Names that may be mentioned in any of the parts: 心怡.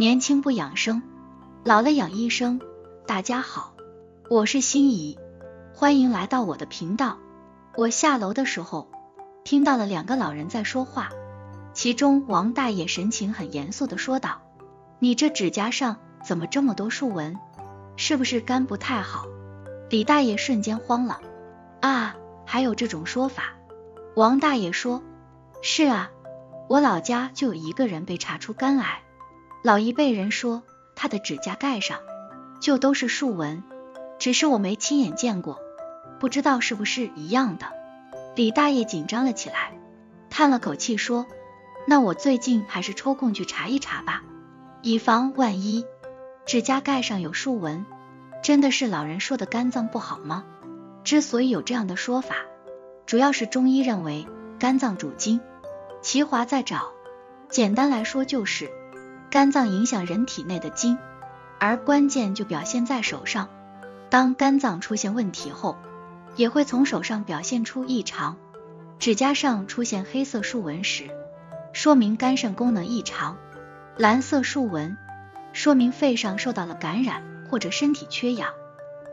年轻不养生，老了养医生。大家好，我是心怡，欢迎来到我的频道。我下楼的时候，听到了两个老人在说话，其中王大爷神情很严肃地说道：“你这指甲上怎么这么多竖纹？是不是肝不太好？”李大爷瞬间慌了：“啊，还有这种说法？”王大爷说：“是啊，我老家就有一个人被查出肝癌。 老一辈人说，他的指甲盖上就都是竖纹，只是我没亲眼见过，不知道是不是一样的。”李大爷紧张了起来，叹了口气说：“那我最近还是抽空去查一查吧，以防万一。指甲盖上有竖纹，真的是老人说的肝脏不好吗？之所以有这样的说法，主要是中医认为肝脏主筋，其华在爪。简单来说就是 肝脏影响人体内的筋，而关键就表现在手上。当肝脏出现问题后，也会从手上表现出异常。指甲上出现黑色竖纹时，说明肝肾功能异常；蓝色竖纹说明肺上受到了感染或者身体缺氧。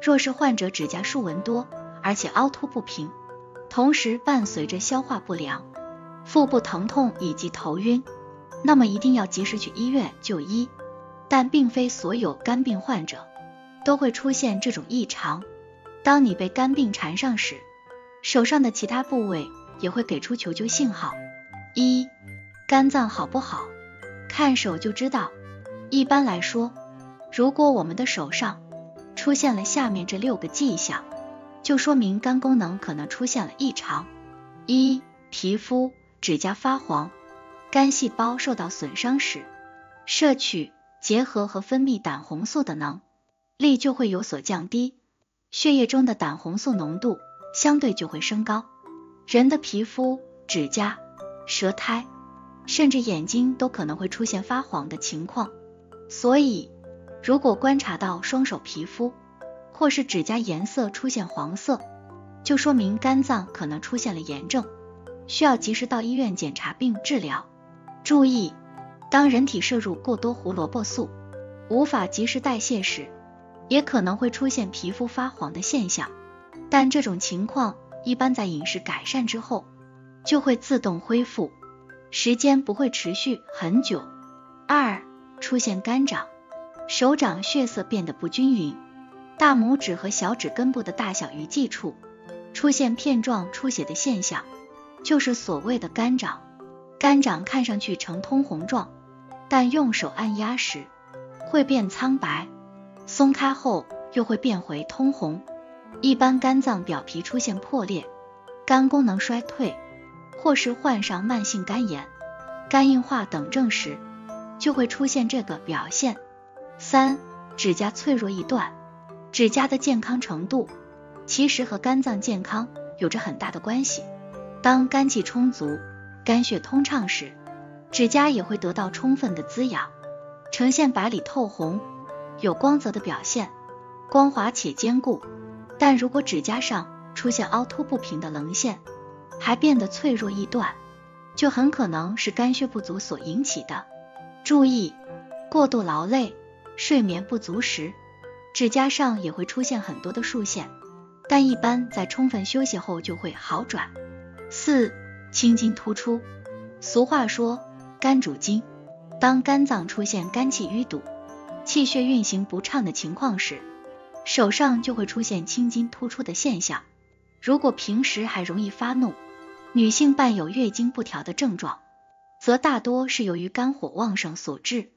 若是患者指甲竖纹多，而且凹凸不平，同时伴随着消化不良、腹部疼痛以及头晕， 那么一定要及时去医院就医，但并非所有肝病患者都会出现这种异常。当你被肝病缠上时，手上的其他部位也会给出求救信号。一、肝脏好不好？看手就知道。一般来说，如果我们的手上出现了下面这6个迹象，就说明肝功能可能出现了异常。一、皮肤、指甲发黄。 肝细胞受到损伤时，摄取、结合和分泌胆红素的能力就会有所降低，血液中的胆红素浓度相对就会升高。人的皮肤、指甲、舌苔，甚至眼睛都可能会出现发黄的情况。所以，如果观察到双手皮肤或是指甲颜色出现黄色，就说明肝脏可能出现了炎症，需要及时到医院检查并治疗。 注意，当人体摄入过多胡萝卜素，无法及时代谢时，也可能会出现皮肤发黄的现象。但这种情况一般在饮食改善之后就会自动恢复，时间不会持续很久。2、出现干掌，手掌血色变得不均匀，大拇指和小指根部的大小鱼际处出现片状出血的现象，就是所谓的干掌。 肝掌看上去呈通红状，但用手按压时会变苍白，松开后又会变回通红。一般肝脏表皮出现破裂、肝功能衰退，或是患上慢性肝炎、肝硬化等症时，就会出现这个表现。3、指甲脆弱易断，指甲的健康程度其实和肝脏健康有着很大的关系。当肝气充足、 肝血通畅时，指甲也会得到充分的滋养，呈现白里透红、有光泽的表现，光滑且坚固。但如果指甲上出现凹凸不平的棱线，还变得脆弱易断，就很可能是肝血不足所引起的。注意，过度劳累、睡眠不足时，指甲上也会出现很多的竖线，但一般在充分休息后就会好转。4、 青筋突出，俗话说肝主筋，当肝脏出现肝气淤堵、气血运行不畅的情况时，手上就会出现青筋突出的现象。如果平时还容易发怒，女性伴有月经不调的症状，则大多是由于肝火旺盛所致。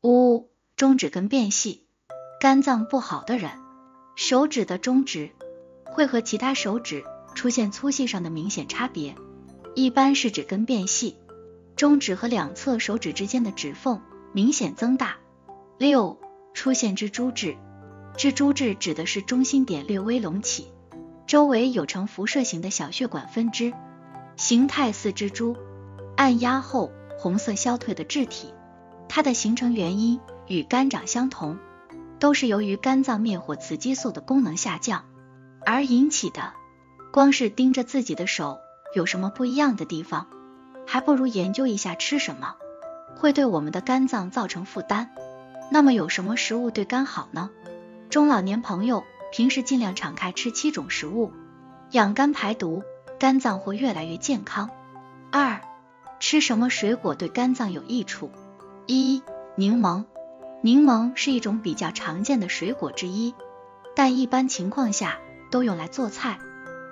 5、中指根变细，肝脏不好的人，手指的中指会和其他手指出现粗细上的明显差别。 一般是指根变细，中指和两侧手指之间的指缝明显增大。6、出现蜘蛛痣，蜘蛛痣指的是中心点略微隆起，周围有呈辐射形的小血管分支，形态似蜘蛛，按压后红色消退的痣体。它的形成原因与肝掌相同，都是由于肝脏灭活雌激素的功能下降而引起的。光是盯着自己的手 有什么不一样的地方？还不如研究一下吃什么会对我们的肝脏造成负担。那么有什么食物对肝好呢？中老年朋友平时尽量敞开吃7种食物，养肝排毒，肝脏会越来越健康。2. 吃什么水果对肝脏有益处？1. 柠檬。柠檬是一种比较常见的水果之一，但一般情况下都用来做菜、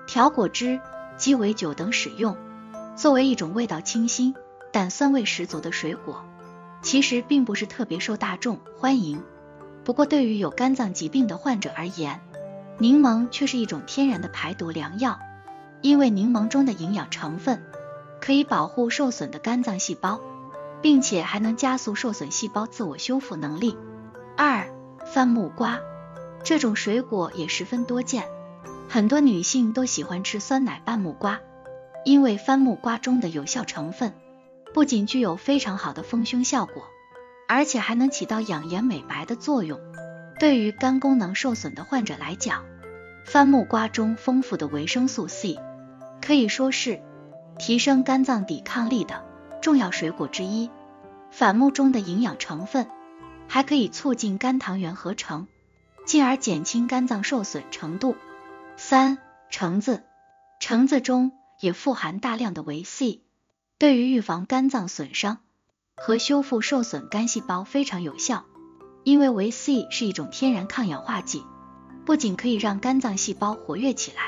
调果汁、鸡尾酒等使用，作为一种味道清新、但酸味十足的水果，其实并不是特别受大众欢迎。不过对于有肝脏疾病的患者而言，柠檬却是一种天然的排毒良药，因为柠檬中的营养成分可以保护受损的肝脏细胞，并且还能加速受损细胞自我修复能力。2. 番木瓜，这种水果也十分多见，很多女性都喜欢吃酸奶拌木瓜，因为番木瓜中的有效成分不仅具有非常好的丰胸效果，而且还能起到养颜美白的作用。对于肝功能受损的患者来讲，番木瓜中丰富的维生素 C 可以说是提升肝脏抵抗力的重要水果之一。番木中的营养成分还可以促进肝糖原合成，进而减轻肝脏受损程度。3. 橙子，橙子中也富含大量的维 C， 对于预防肝脏损伤和修复受损肝细胞非常有效，因为维 C 是一种天然抗氧化剂，不仅可以让肝脏细胞活跃起来，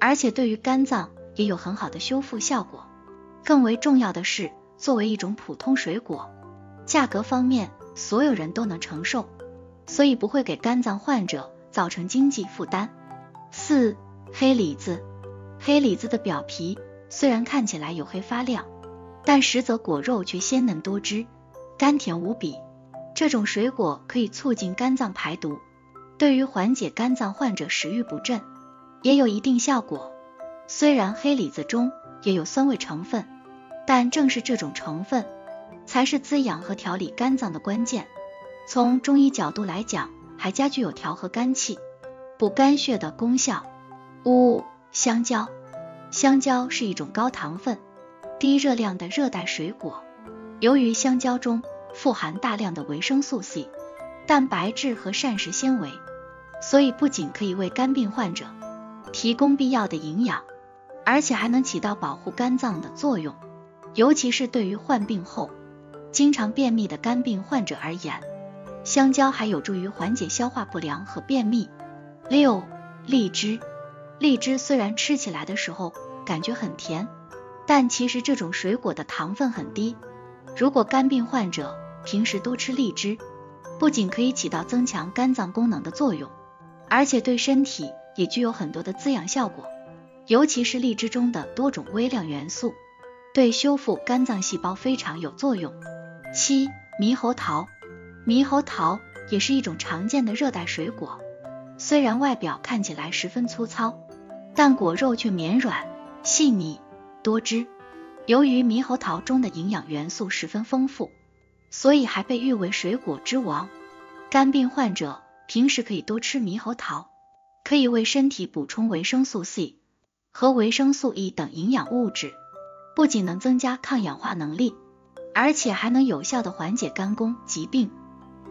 而且对于肝脏也有很好的修复效果。更为重要的是，作为一种普通水果，价格方面所有人都能承受，所以不会给肝脏患者造成经济负担。4. 黑李子，黑李子的表皮虽然看起来黝黑发亮，但实则果肉却鲜嫩多汁，甘甜无比。这种水果可以促进肝脏排毒，对于缓解肝脏患者食欲不振也有一定效果。虽然黑李子中也有酸味成分，但正是这种成分才是滋养和调理肝脏的关键。从中医角度来讲，还加具有调和肝气、补肝血的功效。5. 香蕉，香蕉是一种高糖分低热量的热带水果，由于香蕉中富含大量的维生素 C、 蛋白质和膳食纤维，所以不仅可以为肝病患者提供必要的营养，而且还能起到保护肝脏的作用。尤其是对于患病后经常便秘的肝病患者而言，香蕉还有助于缓解消化不良和便秘。6. 荔枝，荔枝虽然吃起来的时候感觉很甜，但其实这种水果的糖分很低，如果肝病患者平时多吃荔枝，不仅可以起到增强肝脏功能的作用，而且对身体也具有很多的滋养效果。尤其是荔枝中的多种微量元素，对修复肝脏细胞非常有作用。7. 猕猴桃，猕猴桃也是一种常见的热带水果，虽然外表看起来十分粗糙，但果肉却绵软、细腻、多汁。由于猕猴桃中的营养元素十分丰富，所以还被誉为水果之王。肝病患者平时可以多吃猕猴桃，可以为身体补充维生素 C 和维生素 E 等营养物质，不仅能增加抗氧化能力，而且还能有效的缓解肝功疾病。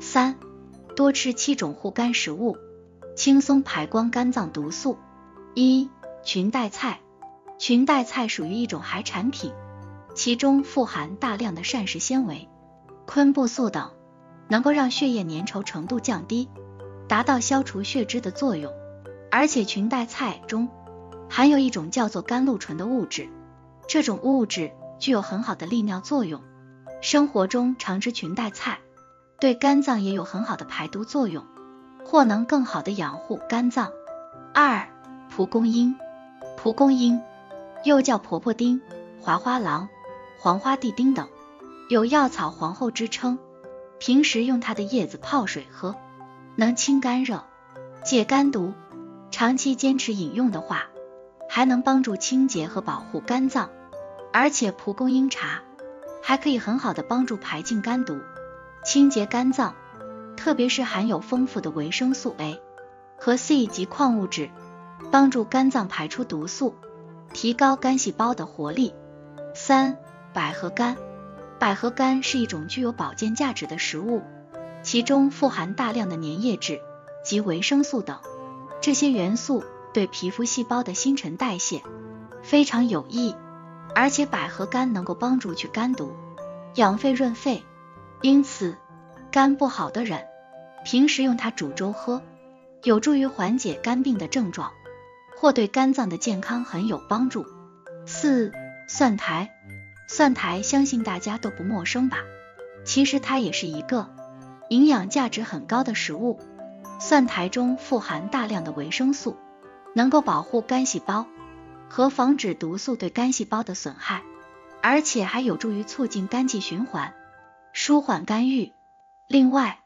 3. 多吃7种护肝食物，轻松排光肝脏毒素。1. 裙带菜，裙带菜属于一种海产品，其中富含大量的膳食纤维、昆布素等，能够让血液粘稠程度降低，达到消除血脂的作用。而且裙带菜中含有一种叫做甘露醇的物质，这种物质具有很好的利尿作用，生活中常吃裙带菜对肝脏也有很好的排毒作用，或能更好的养护肝脏。2. 蒲公英，蒲公英又叫婆婆丁、滑花郎、黄花地丁等，有药草皇后之称，平时用它的叶子泡水喝，能清肝热、解肝毒，长期坚持饮用的话，还能帮助清洁和保护肝脏。而且蒲公英茶还可以很好的帮助排净肝毒、清洁肝脏，特别是含有丰富的维生素 A 和 C 及矿物质，帮助肝脏排出毒素，提高肝细胞的活力。3. 百合干，百合干是一种具有保健价值的食物，其中富含大量的粘液质及维生素等。这些元素对皮肤细胞的新陈代谢非常有益，而且百合干能够帮助去肝毒、养肺润肺，因此肝不好的人平时用它煮粥喝，有助于缓解肝病的症状，或对肝脏的健康很有帮助。4. 蒜苔。蒜苔相信大家都不陌生吧？其实它也是一个营养价值很高的食物。蒜苔中富含大量的维生素，能够保护肝细胞和防止毒素对肝细胞的损害，而且还有助于促进肝气循环，舒缓肝郁。另外，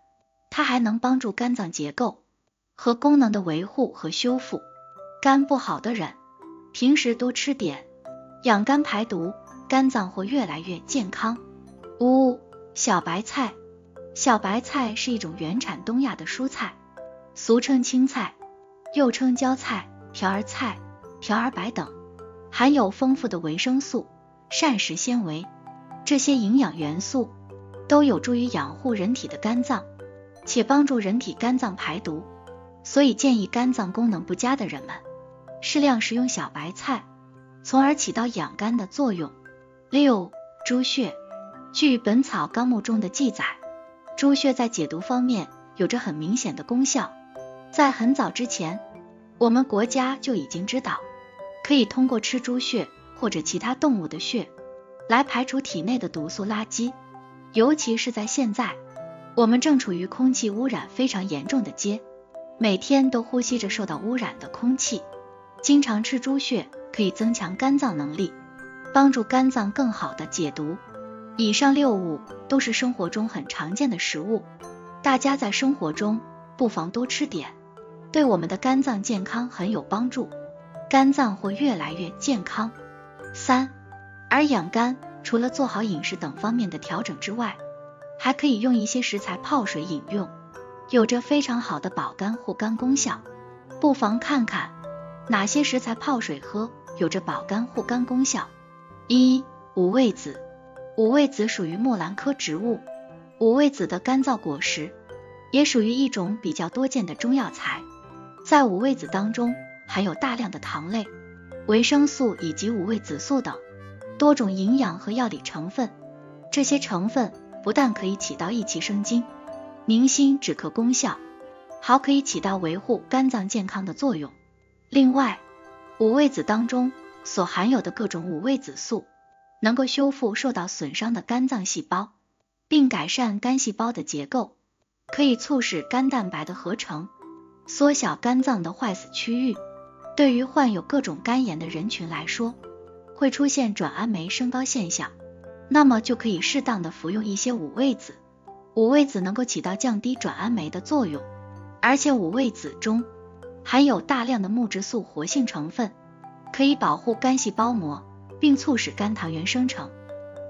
它还能帮助肝脏结构和功能的维护和修复。肝不好的人平时多吃点养肝排毒，肝脏会越来越健康。5. 小白菜。小白菜是一种原产东亚的蔬菜，俗称青菜，又称椒菜、瓢儿菜、瓢儿白等，含有丰富的维生素、膳食纤维，这些营养元素都有助于养护人体的肝脏，且帮助人体肝脏排毒，所以建议肝脏功能不佳的人们适量食用小白菜，从而起到养肝的作用。6. 猪血。据《本草纲目》中的记载，猪血在解毒方面有着很明显的功效，在很早之前，我们国家就已经知道可以通过吃猪血或者其他动物的血来排除体内的毒素垃圾。尤其是在现在，我们正处于空气污染非常严重的阶，每天都呼吸着受到污染的空气，经常吃猪血可以增强肝脏能力，帮助肝脏更好的解毒。以上6物都是生活中很常见的食物，大家在生活中不妨多吃点，对我们的肝脏健康很有帮助，肝脏会越来越健康。3. 而养肝，除了做好饮食等方面的调整之外，还可以用一些食材泡水饮用，有着非常好的保肝护肝功效。不妨看看哪些食材泡水喝有着保肝护肝功效。 1. 五味子。五味子属于木兰科植物，五味子的干燥果实也属于一种比较多见的中药材。在五味子当中含有大量的糖类、维生素以及五味子素等多种营养和药理成分，这些成分不但可以起到益气生津、宁心止咳功效，还可以起到维护肝脏健康的作用。另外，五味子当中所含有的各种五味子素能够修复受到损伤的肝脏细胞，并改善肝细胞的结构，可以促使肝蛋白的合成，缩小肝脏的坏死区域。对于患有各种肝炎的人群来说，会出现转氨酶升高现象，那么就可以适当的服用一些五味子。五味子能够起到降低转氨酶的作用，而且五味子中含有大量的木质素活性成分，可以保护肝细胞膜并促使肝糖原生成，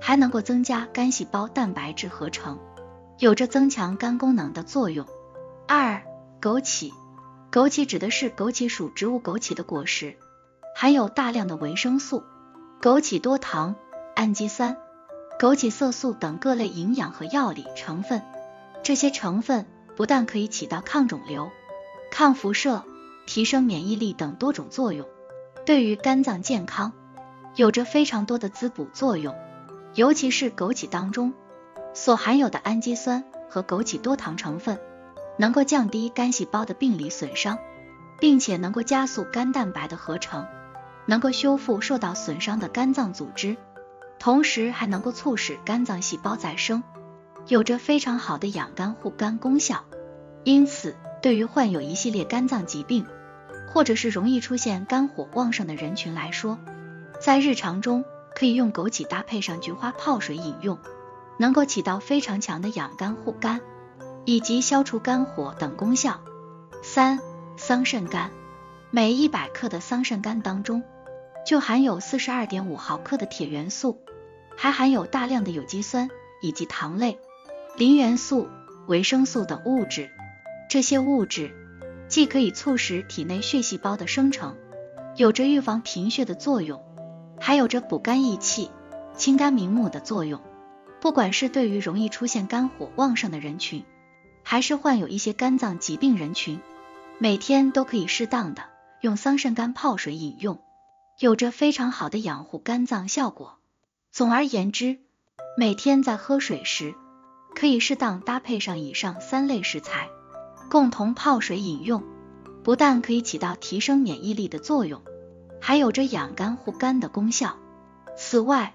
还能够增加肝细胞蛋白质合成，有着增强肝功能的作用。2. 枸杞。枸杞指的是枸杞属植物枸杞的果实，含有大量的维生素、枸杞多糖、氨基酸、枸杞色素等各类营养和药理成分，这些成分不但可以起到抗肿瘤、抗辐射、提升免疫力等多种作用，对于肝脏健康有着非常多的滋补作用，尤其是枸杞当中所含有的氨基酸和枸杞多糖成分，能够降低肝细胞的病理损伤，并且能够加速肝蛋白的合成，能够修复受到损伤的肝脏组织，同时还能够促使肝脏细胞再生，有着非常好的养肝护肝功效。因此，对于患有一系列肝脏疾病，或者是容易出现肝火旺盛的人群来说，在日常中可以用枸杞搭配上菊花泡水饮用，能够起到非常强的养肝护肝以及消除肝火等功效。3. 桑葚干。每100克的桑葚干当中就含有 42.5 毫克的铁元素，还含有大量的有机酸以及糖类、磷元素、维生素等物质，这些物质既可以促使体内血细胞的生成，有着预防贫血的作用，还有着补肝益气、清肝明目的作用。不管是对于容易出现肝火旺盛的人群，还是患有一些肝脏疾病人群，每天都可以适当的用桑葚干泡水饮用，有着非常好的养护肝脏效果。总而言之，每天在喝水时，可以适当搭配上以上3类食材，共同泡水饮用，不但可以起到提升免疫力的作用，还有着养肝护肝的功效。此外，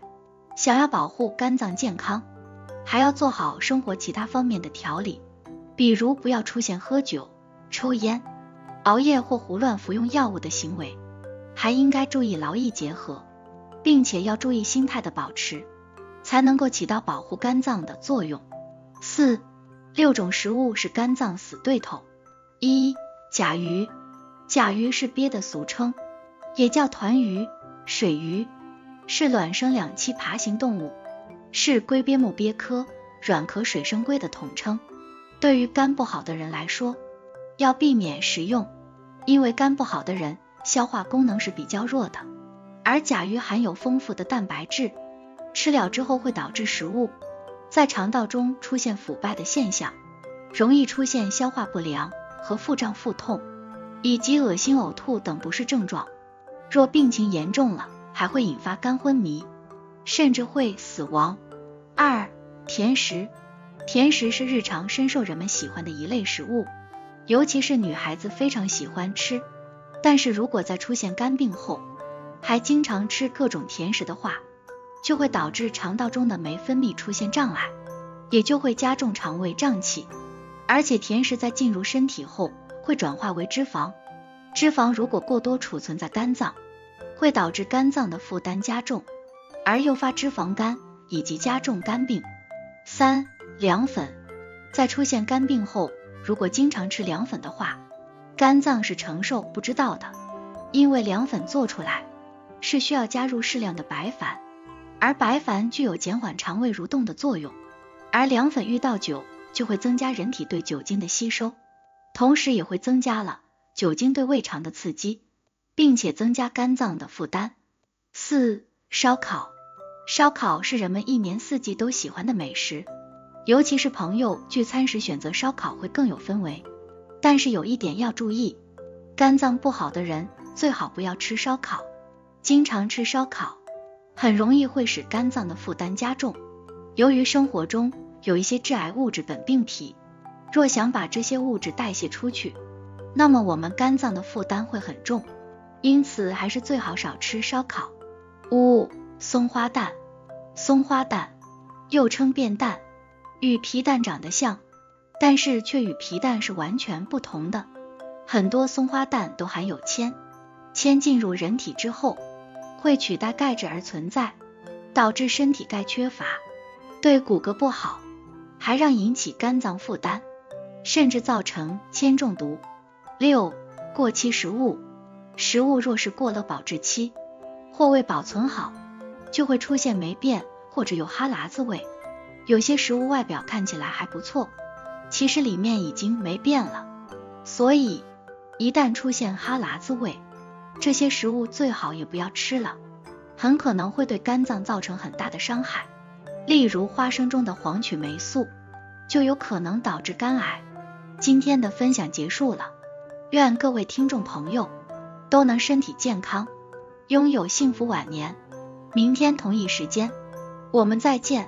想要保护肝脏健康，还要做好生活其他方面的调理，比如不要出现喝酒、抽烟、熬夜或胡乱服用药物的行为，还应该注意劳逸结合，并且要注意心态的保持，才能够起到保护肝脏的作用。6种食物是肝脏死对头。1. 甲鱼。甲鱼是鳖的俗称，也叫团鱼、水鱼，是卵生两栖爬行动物，是龟鳖目鳖科软壳水生龟的统称。对于肝不好的人来说，要避免食用，因为肝不好的人消化功能是比较弱的，而甲鱼含有丰富的蛋白质，吃了之后会导致食物在肠道中出现腐败的现象，容易出现消化不良和腹胀腹痛以及恶心呕吐等不适症状，若病情严重了还会引发肝昏迷，甚至会死亡。2. 甜食。甜食是日常深受人们喜欢的一类食物，尤其是女孩子非常喜欢吃，但是如果在出现肝病后还经常吃各种甜食的话，就会导致肠道中的酶分泌出现障碍，也就会加重肠胃胀气。而且甜食在进入身体后会转化为脂肪，脂肪如果过多储存在肝脏，会导致肝脏的负担加重，而诱发脂肪肝以及加重肝病。3. 凉粉。在出现肝病后，如果经常吃凉粉的话，肝脏是承受不知道的，因为凉粉做出来是需要加入适量的白矾，而白矾具有减缓肠胃蠕动的作用，而凉粉遇到酒就会增加人体对酒精的吸收，同时也会增加了酒精对胃肠的刺激，并且增加肝脏的负担。 4. 烧烤。烧烤是人们一年四季都喜欢的美食，尤其是朋友聚餐时选择烧烤会更有氛围，但是有一点要注意，肝脏不好的人最好不要吃烧烤，经常吃烧烤很容易会使肝脏的负担加重。由于生活中有一些致癌物质苯并芘，若想把这些物质代谢出去，那么我们肝脏的负担会很重，因此还是最好少吃烧烤。 5. 松花蛋。松花蛋又称便蛋，与皮蛋长得像，但是却与皮蛋是完全不同的，很多松花蛋都含有铅，铅进入人体之后会取代钙质而存在，导致身体钙缺乏，对骨骼不好，还让引起肝脏负担，甚至造成铅中毒。 6. 过期食物。食物若是过了保质期或未保存好，就会出现霉变或者有哈喇子味，有些食物外表看起来还不错，其实里面已经霉变了，所以一旦出现哈喇子味，这些食物最好也不要吃了，很可能会对肝脏造成很大的伤害。例如花生中的黄曲霉素就有可能导致肝癌。今天的分享结束了，愿各位听众朋友都能身体健康，拥有幸福晚年。明天同一时间我们再见。